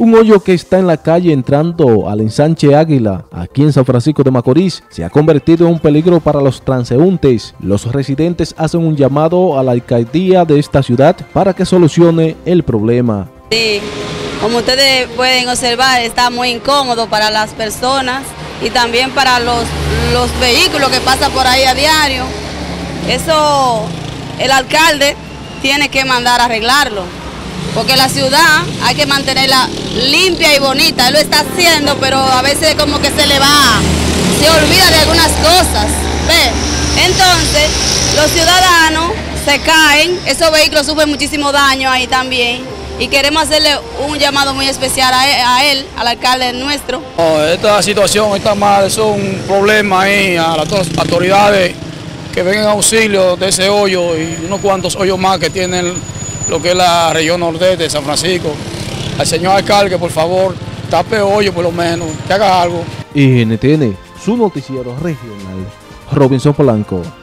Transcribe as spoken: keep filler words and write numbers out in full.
Un hoyo que está en la calle entrando al ensanche Águila, aquí en San Francisco de Macorís, se ha convertido en un peligro para los transeúntes. Los residentes hacen un llamado a la alcaldía de esta ciudad para que solucione el problema. Sí, como ustedes pueden observar, está muy incómodo para las personas y también para los, los vehículos que pasan por ahí a diario. Eso el alcalde tiene que mandar a arreglarlo, porque la ciudad hay que mantenerla limpia y bonita. Él lo está haciendo, pero a veces como que se le va, se olvida de algunas cosas, ¿ve? Entonces los ciudadanos se caen, esos vehículos sufren muchísimo daño ahí también, y queremos hacerle un llamado muy especial a él, a él al alcalde nuestro. No, esta situación está mal, es un problema ahí a las autoridades que vengan a auxilio de ese hoyo y unos cuantos hoyos más que tienen lo que es la región norte de San Francisco. Al señor alcalde, por favor, tape hoyo por lo menos, que haga algo. Y N T N, su noticiero regional, Robinson Polanco.